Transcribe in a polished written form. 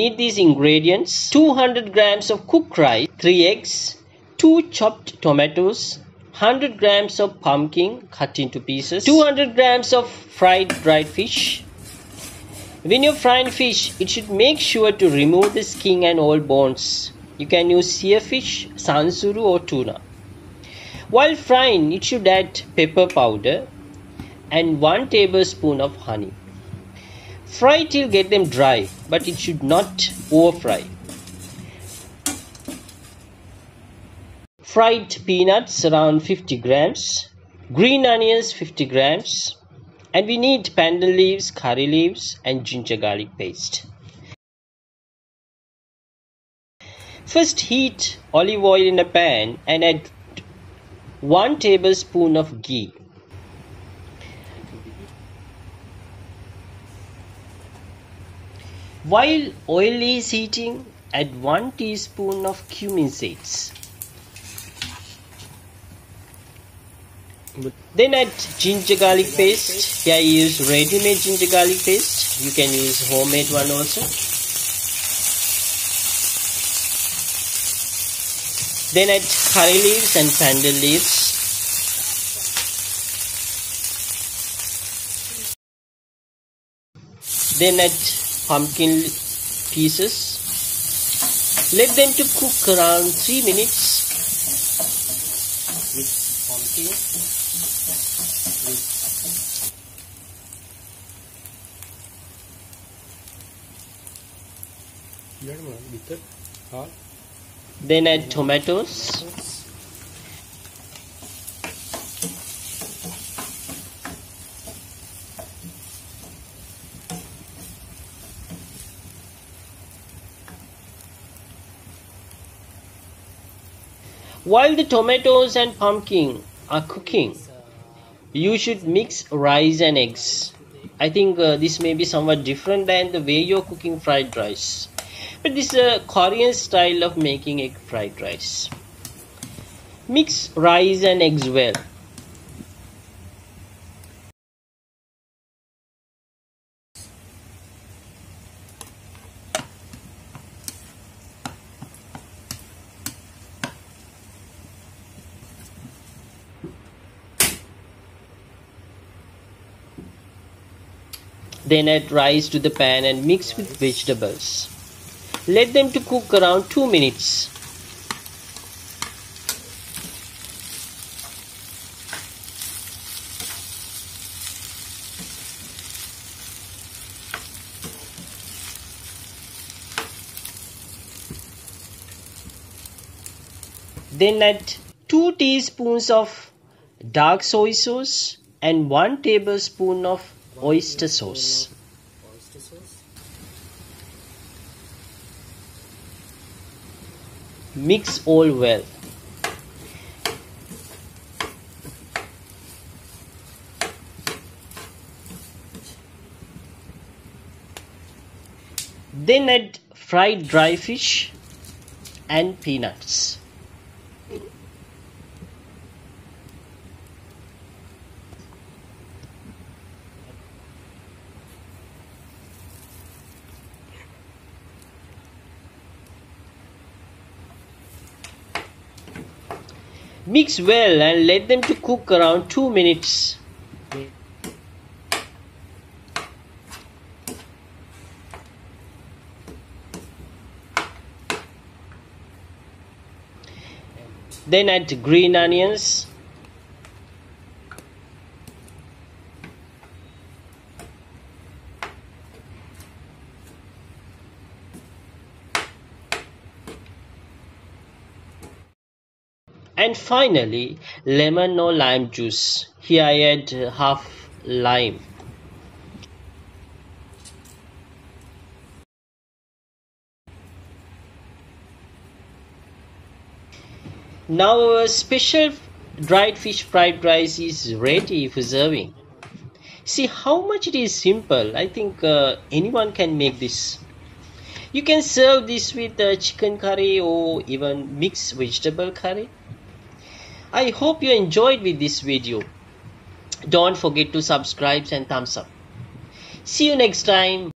need these ingredients: 200 grams of cooked rice, 3 eggs, 2 chopped tomatoes, 100 grams of pumpkin cut into pieces, 200 grams of fried dried fish. When you're frying fish, it should make sure to remove the skin and all bones. You can use seer fish, sansuru or tuna. While frying, it should add pepper powder and 1 tablespoon of honey. Fry till get them dry, but it should not over fry. Fried peanuts around 50 grams, green onions 50 grams, and we need pandan leaves, curry leaves, and ginger garlic paste. First, heat olive oil in a pan and add 1 tablespoon of ghee. While oil is heating, add 1 teaspoon of cumin seeds. Then add ginger garlic paste. Here I use ready-made ginger garlic paste. You can use homemade one also. Then add curry leaves and pandan leaves. Then add pumpkin pieces. Let them to cook around 3 minutes. With pumpkin. Then add tomatoes. While the tomatoes and pumpkin are cooking, you should mix rice and eggs. I think this may be somewhat different than the way you're cooking fried rice, but this is a Korean style of making egg fried rice. Mix rice and eggs well. Then add rice to the pan and mix with vegetables. Let them to cook around 2 minutes. Then add 2 teaspoons of dark soy sauce and 1 tablespoon of oyster sauce. Mix all well. Then add fried dry fish and peanuts. Mix well and let them to cook around 2 minutes. Then add green onions. And finally, lemon or lime juice. Here I add half lime. Now our special dried fish fried rice is ready for serving. See how much it is simple. I think anyone can make this. You can serve this with chicken curry or even mixed vegetable curry. I hope you enjoyed with this video. Don't forget to subscribe and thumbs up. See you next time.